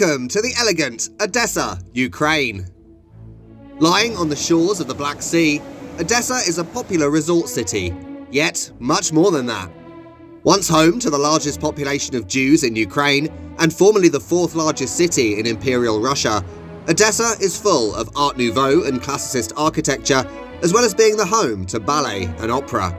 Welcome to the elegant Odessa, Ukraine. Lying on the shores of the Black Sea, Odessa is a popular resort city, yet much more than that. Once home to the largest population of Jews in Ukraine, and formerly the fourth largest city in Imperial Russia, Odessa is full of Art Nouveau and classicist architecture, as well as being the home to ballet and opera.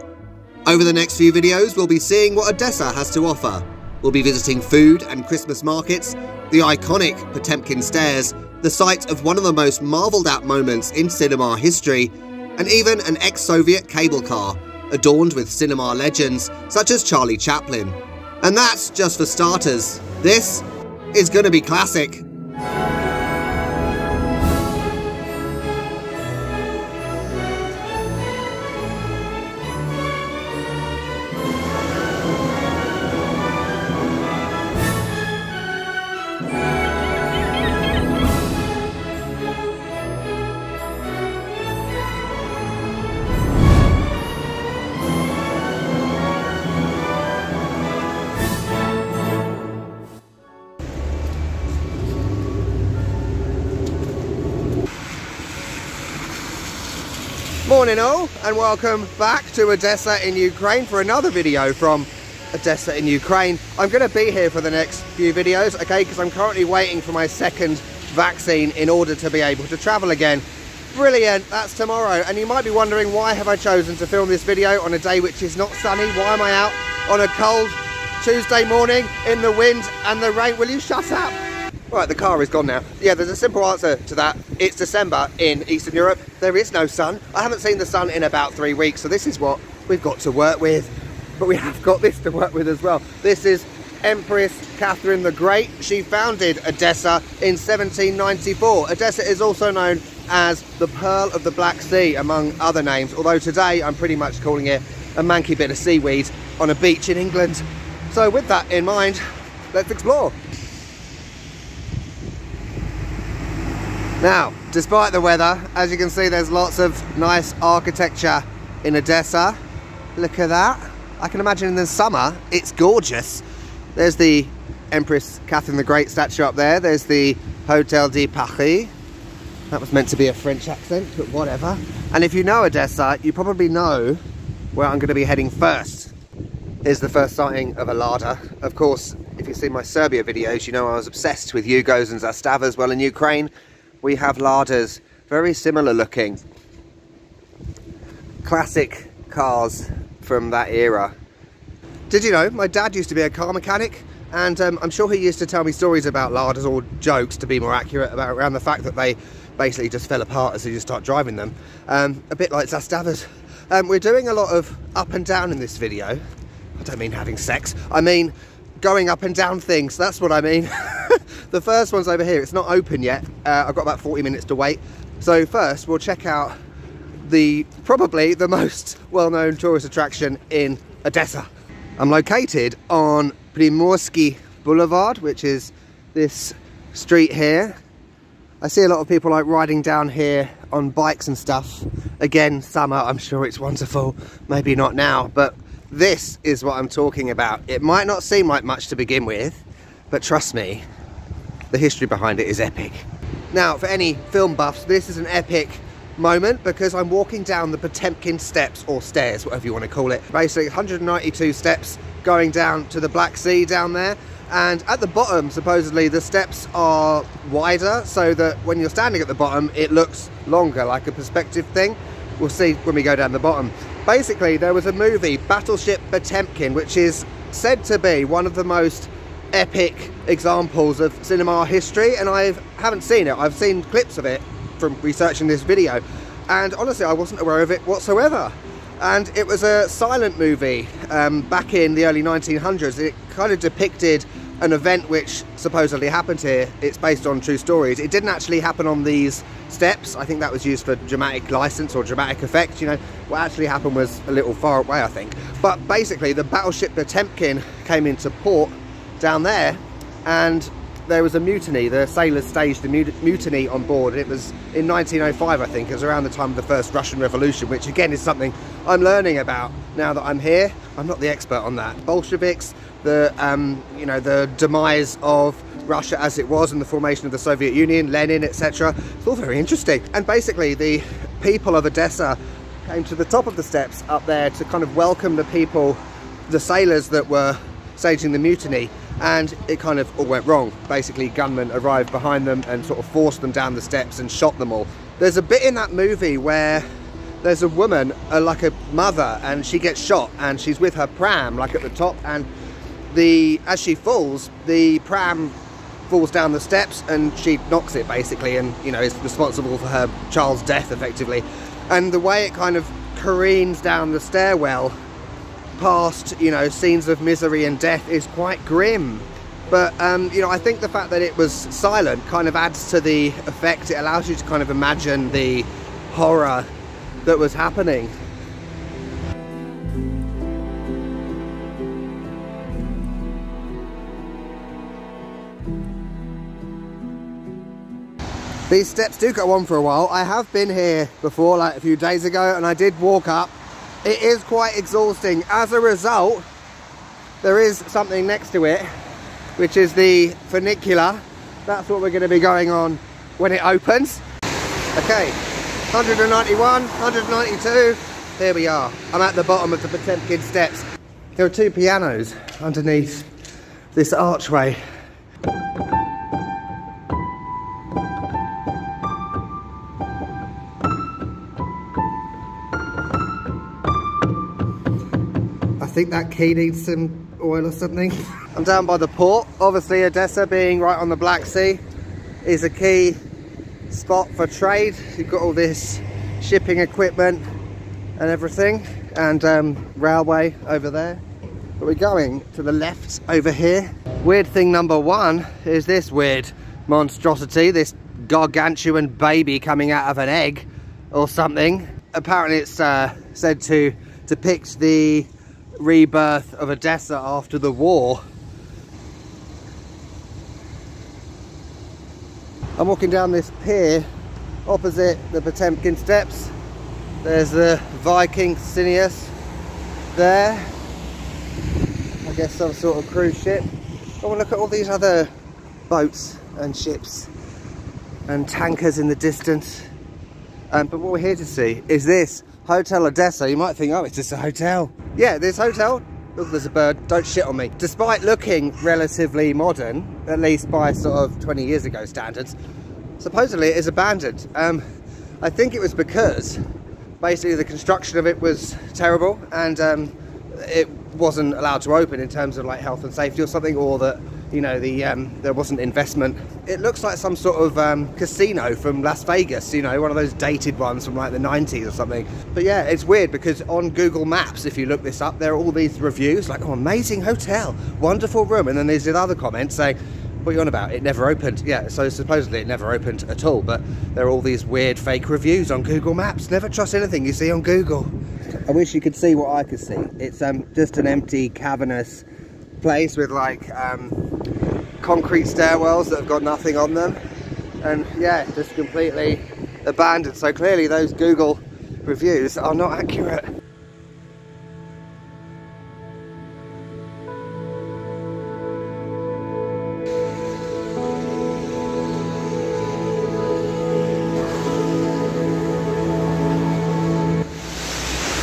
Over the next few videos, we'll be seeing what Odessa has to offer. We'll be visiting food and Christmas markets, the iconic Potemkin Stairs, the site of one of the most marveled at moments in cinema history, and even an ex-Soviet cable car, adorned with cinema legends such as Charlie Chaplin. And that's just for starters. This is gonna be classic. Morning all, and welcome back to Odessa in Ukraine for another video from Odessa in Ukraine. I'm going to be here for the next few videos, okay, because I'm currently waiting for my second vaccine in order to be able to travel again. Brilliant, that's tomorrow. And you might be wondering, why have I chosen to film this video on a day which is not sunny? Why am I out on a cold Tuesday morning in the wind and the rain? Will you shut up? Right, the car is gone now. Yeah, there's a simple answer to that. It's December in Eastern Europe. There is no sun. I haven't seen the sun in about 3 weeks, so this is what we've got to work with. But we have got this to work with as well. This is Empress Catherine the Great. She founded Odessa in 1794. Odessa is also known as the Pearl of the Black Sea, among other names, although today I'm pretty much calling it a manky bit of seaweed on a beach in England. So with that in mind, let's explore. Now, despite the weather, as you can see, there's lots of nice architecture in Odessa. Look at that. I can imagine in the summer, it's gorgeous. There's the Empress Catherine the Great statue up there. There's the Hotel de Paris. That was meant to be a French accent, but whatever. And if you know Odessa, you probably know where I'm going to be heading first. Here's the first sighting of a Lada. Of course, if you see my Serbia videos, you know I was obsessed with Yugos and Zastavas. Well, in Ukraine, we have Ladas, very similar looking. Classic cars from that era. Did you know, my dad used to be a car mechanic, and I'm sure he used to tell me stories about Ladas, or jokes to be more accurate, about around the fact that they basically just fell apart as you just start driving them. A bit like Zastavas. We're doing a lot of up and down in this video. I don't mean having sex, I mean going up and down things, that's what I mean. The first one's over here, it's not open yet. I've got about 40 minutes to wait. So first we'll check out the, probably the most well-known tourist attraction in Odessa. I'm located on Primorsky Boulevard, which is this street here. I see a lot of people like riding down here on bikes and stuff. Again, summer, I'm sure it's wonderful. Maybe not now, but this is what I'm talking about. It might not seem like much to begin with, but trust me, the history behind it is epic. Now, for any film buffs, this is an epic moment because I'm walking down the Potemkin steps, or stairs, whatever you want to call it. Basically, 192 steps going down to the Black Sea down there. And at the bottom, supposedly, the steps are wider so that when you're standing at the bottom, it looks longer, like a perspective thing. We'll see when we go down the bottom. Basically, there was a movie, Battleship Potemkin, which is said to be one of the most epic examples of cinema history, and I haven't seen it. I've seen clips of it from researching this video, and honestly I wasn't aware of it whatsoever. And it was a silent movie back in the early 1900s. It kind of depicted an event which supposedly happened here. It's based on true stories. It didn't actually happen on these steps. I think that was used for dramatic license or dramatic effect. You know, what actually happened was a little far away, I think. But basically the Battleship Potemkin came into port down there, and there was a mutiny. The sailors staged a mutiny on board. It was in 1905, I think. It was around the time of the first Russian Revolution, which again is something I'm learning about now that I'm here. I'm not the expert on that. Bolsheviks, the you know, the demise of Russia as it was and the formation of the Soviet Union, Lenin, etc. It's all very interesting. And basically the people of Odessa came to the top of the steps up there to kind of welcome the people, the sailors that were staging the mutiny, and it kind of all went wrong. Basically gunmen arrived behind them and sort of forced them down the steps and shot them all. There's a bit in that movie where there's a woman, like a mother, and she gets shot and she's with her pram like at the top, and as she falls, the pram falls down the steps and she knocks it basically, and you know, is responsible for her child's death effectively. And the way it kind of careens down the stairwell past, you know, scenes of misery and death is quite grim. But you know, I think the fact that it was silent kind of adds to the effect. It allows you to kind of imagine the horror that was happening. These steps do go on for a while. I have been here before, like a few days ago, and I did walk up. It is quite exhausting. As a result, there is something next to it, which is the funicular. That's what we're going to be going on when it opens. Okay, 191, 192, here we are. I'm at the bottom of the Potemkin steps. There are two pianos underneath this archway. I think that key needs some oil or something. I'm down by the port. Obviously Odessa, being right on the Black Sea, is a key spot for trade. You've got all this shipping equipment and everything, and railway over there. But we're going to the left over here. Weird thing number one is this weird monstrosity, this gargantuan baby coming out of an egg or something. Apparently it's said to depict the rebirth of Odessa after the war. I'm walking down this pier opposite the Potemkin steps. There's the Viking Sinius there. I guess some sort of cruise ship. Oh, look at all these other boats and ships and tankers in the distance. But what we're here to see is this Hotel Odessa. You might think, oh, it's just a hotel. Yeah, this hotel, look, there's a bird, don't shit on me. Despite looking relatively modern, at least by sort of 20 years ago standards, supposedly it is abandoned. I think it was because basically the construction of it was terrible, and it wasn't allowed to open in terms of like health and safety or something, or that, you know, the there wasn't investment. It looks like some sort of casino from Las Vegas, you know, one of those dated ones from like the 90s or something. But yeah, it's weird because on Google Maps, if you look this up, there are all these reviews like, oh, amazing hotel, wonderful room. And then there's the other comments saying, what are you on about? It never opened. Yeah, so supposedly it never opened at all, but there are all these weird fake reviews on Google Maps. Never trust anything you see on Google. I wish you could see what I could see. It's just an empty, cavernous place with like concrete stairwells that have got nothing on them, and yeah, just completely abandoned. So clearly those Google reviews are not accurate.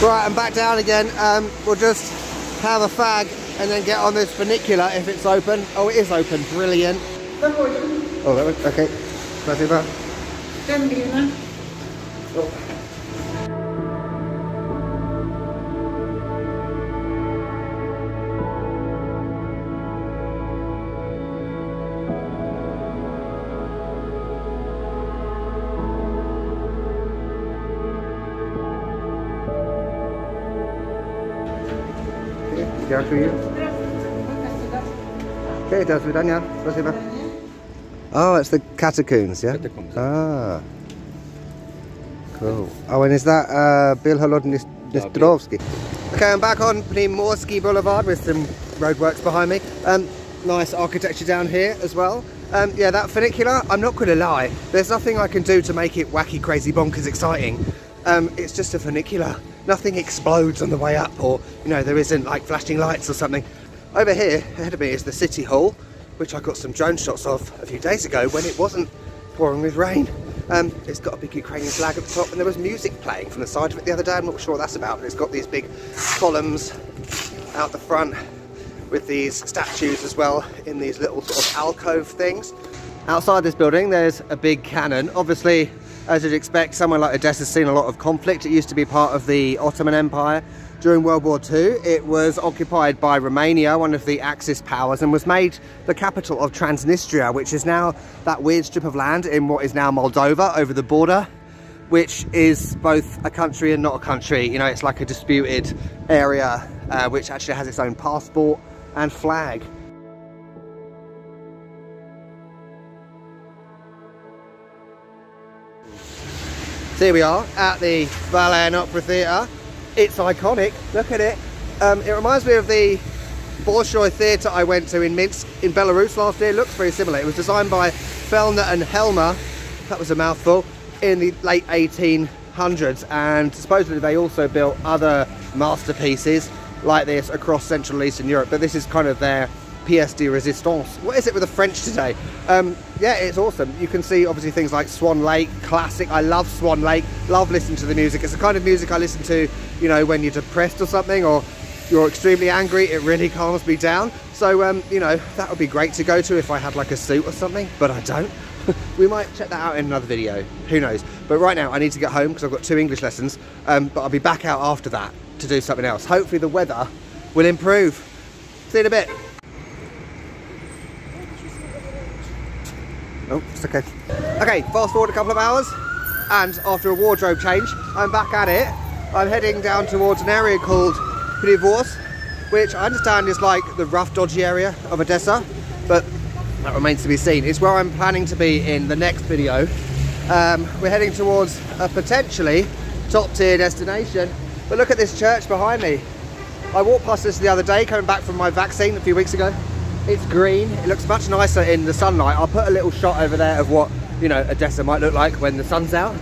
Right, I'm back down again. We'll just have a fag and then get on this funicular if it's open. Oh, it is open, brilliant. Oh, that was, okay. Nothing bad. How are you? Okay, do svidaniya. Спасибо. Oh, it's the catacombs, yeah? Catacombs. Ah. Cool. Oh, and is that Bilholod Nistrovsky? Okay, I'm back on Primorsky Boulevard with some roadworks behind me. Nice architecture down here as well. Yeah, that funicular, I'm not going to lie, there's nothing I can do to make it wacky, crazy, bonkers exciting. It's just a funicular. nothing explodes on the way up, or you know, there isn't like flashing lights or something. Over here ahead of me is the City Hall, which I got some drone shots of a few days ago when it wasn't pouring with rain. It's got a big Ukrainian flag at the top, and there was music playing from the side of it the other day. I'm not sure what that's about, but it's got these big columns out the front with these statues as well in these little sort of alcove things. Outside this building there's a big cannon. Obviously, as you'd expect, somewhere like Odessa's seen a lot of conflict. It used to be part of the Ottoman Empire. During World War II, it was occupied by Romania, one of the Axis powers, and was made the capital of Transnistria, which is now that weird strip of land in what is now Moldova over the border, which is both a country and not a country. You know, it's like a disputed area, which actually has its own passport and flag. So here we are at the Ballet and Opera Theatre. It's iconic, look at it. It reminds me of the Bolshoi Theatre I went to in Minsk in Belarus last year. It looks very similar. It was designed by Fellner and Helmer, that was a mouthful, in the late 1800s, and supposedly they also built other masterpieces like this across Central Eastern Europe, but this is kind of their pièce de résistance. What is it with the French today? Yeah, it's awesome. You can see obviously things like Swan Lake, classic. I love Swan Lake, love listening to the music. It's the kind of music I listen to, you know, when you're depressed or something, or you're extremely angry. It really calms me down. So, you know, that would be great to go to if I had like a suit or something, but I don't. We might check that out in another video, who knows. But right now I need to get home because I've got 2 English lessons, but I'll be back out after that to do something else. Hopefully the weather will improve. See you in a bit. Oh, it's okay. Okay, fast forward a couple of hours, and after a wardrobe change, I'm back at it. I'm heading down towards an area called Privoz, which I understand is like the rough, dodgy area of Odessa, but that remains to be seen. It's where I'm planning to be in the next video. We're heading towards a potentially top-tier destination, but look at this church behind me. I walked past this the other day, coming back from my vaccine a few weeks ago. It's green, it looks much nicer in the sunlight. I'll put a little shot over there of what, you know, Odessa might look like when the sun's out.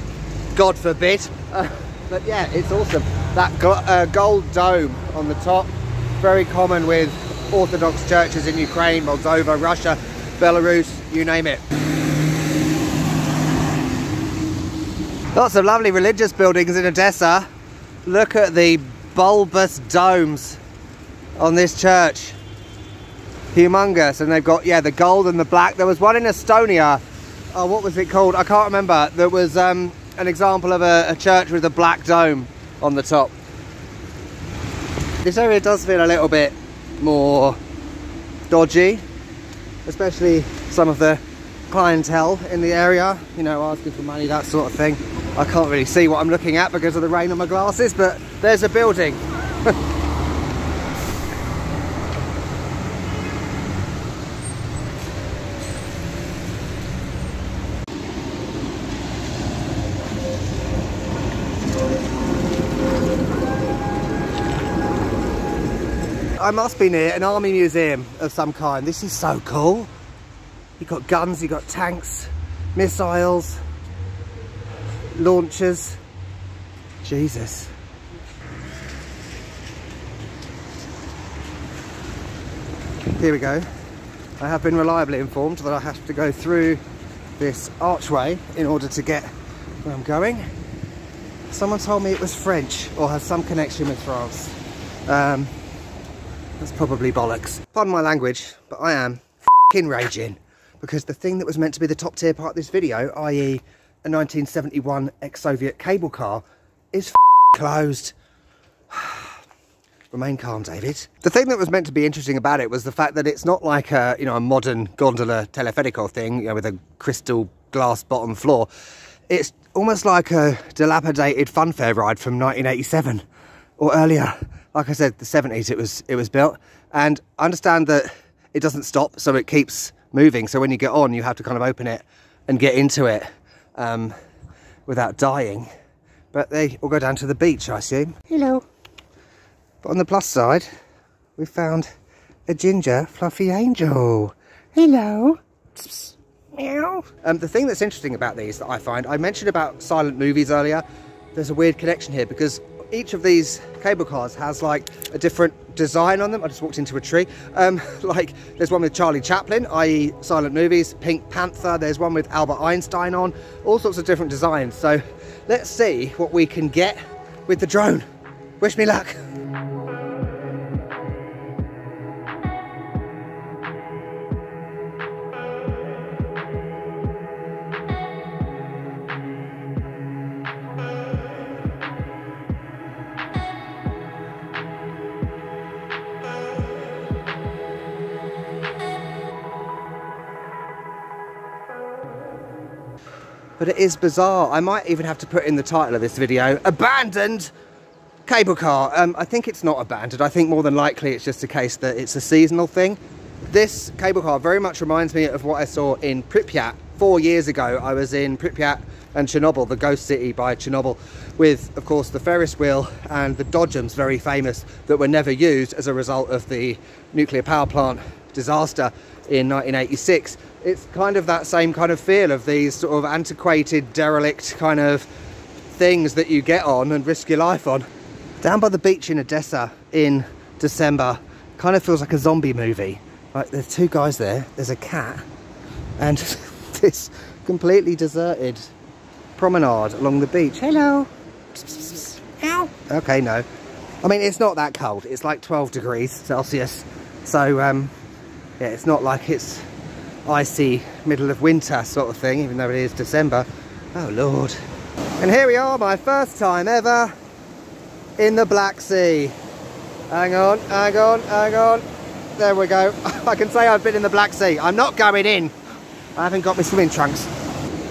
God forbid. But yeah, it's awesome. That gold dome on the top, very common with Orthodox churches in Ukraine, Moldova, Russia, Belarus, you name it. Lots of lovely religious buildings in Odessa. Look at the bulbous domes on this church. Humongous. And they've got, yeah, the gold and the black. There was one in Estonia, oh, what was it called? I can't remember. There was an example of a church with a black dome on the top. This area does feel a little bit more dodgy, especially some of the clientele in the area, you know, asking for money, that sort of thing. I can't really see what I'm looking at because of the rain on my glasses, but there's a building. I must be near an army museum of some kind. This is so cool. You've got guns, you've got tanks, missiles, launchers. Jesus. Here we go. I have been reliably informed that I have to go through this archway in order to get where I'm going. Someone told me it was French or has some connection with France. That's probably bollocks. Pardon my language, but I am f***ing raging because the thing that was meant to be the top tier part of this video, i.e. a 1971 ex-Soviet cable car, is f***ing closed. Remain calm, David. The thing that was meant to be interesting about it was the fact that it's not like a, you know, a modern gondola teleférico thing, you know, with a crystal glass bottom floor. It's almost like a dilapidated funfair ride from 1987 or earlier. Like I said, the 70s it was built, and I understand that it doesn't stop, so it keeps moving. So when you get on, you have to kind of open it and get into it without dying. But they all go down to the beach, I assume. Hello. But on the plus side, we found a ginger fluffy angel. Hello. Psst, meow. The thing that's interesting about these that I find, I mentioned about silent movies earlier. There's a weird connection here because each of these cable cars has like a different design on them. I just walked into a tree. Like there's one with Charlie Chaplin, i.e. silent movies, Pink Panther. There's one with Albert Einstein on, all sorts of different designs. So let's see what we can get with the drone. Wish me luck. But it is bizarre. I might even have to put in the title of this video, abandoned cable car. I think it's not abandoned. I think more than likely it's just a case that it's a seasonal thing. This cable car very much reminds me of what I saw in Pripyat 4 years ago. I was in Pripyat and Chernobyl, the ghost city by Chernobyl, with of course the Ferris wheel and the dodgems, very famous, that were never used as a result of the nuclear power plant disaster in 1986. It's kind of that same kind of feel of these sort of antiquated, derelict kind of things that you get on and risk your life on. Down by the beach in Odessa in December, kind of feels like a zombie movie. Like there's two guys there, there's a cat, and this completely deserted promenade along the beach. Hello. Ow. Okay, no. I mean, it's not that cold. It's like 12 degrees Celsius. So, yeah, it's not like it's icy middle of winter sort of thing, even though it is December. Oh Lord. And here we are, my first time ever in the Black Sea. Hang on, hang on, hang on. There we go. I can say I've been in the Black Sea. I'm not going in. I haven't got my swimming trunks.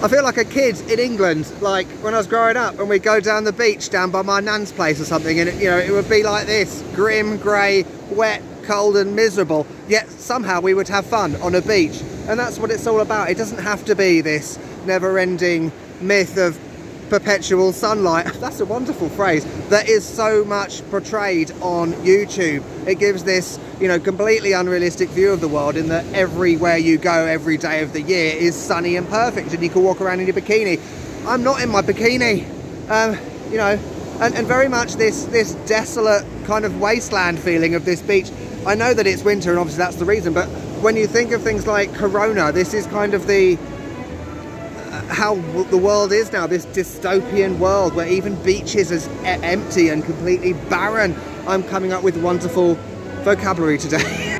I feel like a kid in England, like when I was growing up and we'd go down the beach down by my nan's place or something, and it would be like this, grim, grey, wet, cold and miserable, yet somehow we would have fun on a beach. And that's what it's all about. It doesn't have to be this never-ending myth of perpetual sunlight. That's a wonderful phrase that is so much portrayed on YouTube. It gives this, completely unrealistic view of the world, in that everywhere you go every day of the year is sunny and perfect, and you can walk around in your bikini. I'm not in my bikini, and very much this desolate kind of wasteland feeling of this beach. I know that it's winter, and obviously that's the reason, but when you think of things like Corona, this is kind of how the world is now, this dystopian world where even beaches is empty and completely barren. I'm coming up with wonderful vocabulary today.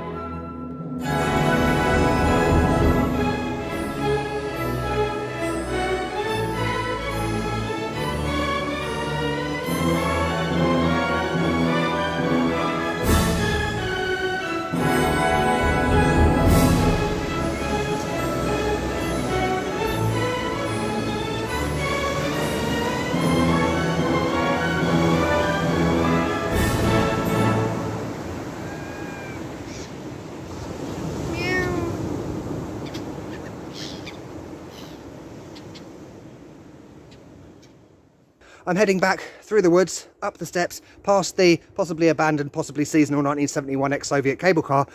I'm heading back through the woods, up the steps, past the possibly abandoned, possibly seasonal 1971 ex-Soviet cable car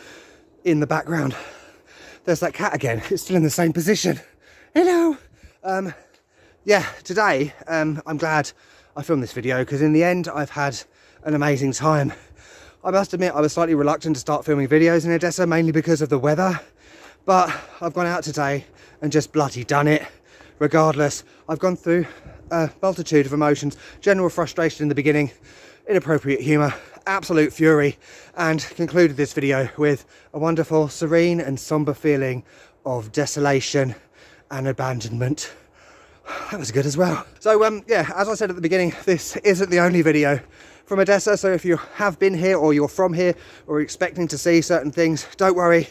in the background. There's that cat again. It's still in the same position. Hello. Yeah, today I'm glad I filmed this video, because in the end I've had an amazing time. I must admit I was slightly reluctant to start filming videos in Odessa, mainly because of the weather. But I've gone out today and just bloody done it. Regardless, I've gone through a multitude of emotions: general frustration in the beginning, inappropriate humour, absolute fury, and concluded this video with a wonderful, serene and sombre feeling of desolation and abandonment. That was good as well. So yeah, as I said at the beginning, this isn't the only video from Odessa, so if you have been here or you're from here or expecting to see certain things, don't worry.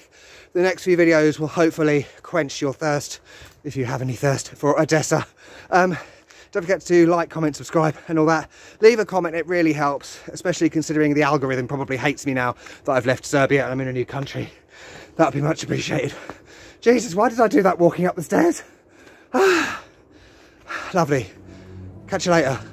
The next few videos will hopefully quench your thirst, if you have any thirst for Odessa. Don't forget to like, comment, subscribe and all that. Leave a comment, it really helps, especially considering the algorithm probably hates me now that I've left Serbia and I'm in a new country. That would be much appreciated. Jesus, why did I do that walking up the stairs? Lovely. Catch you later.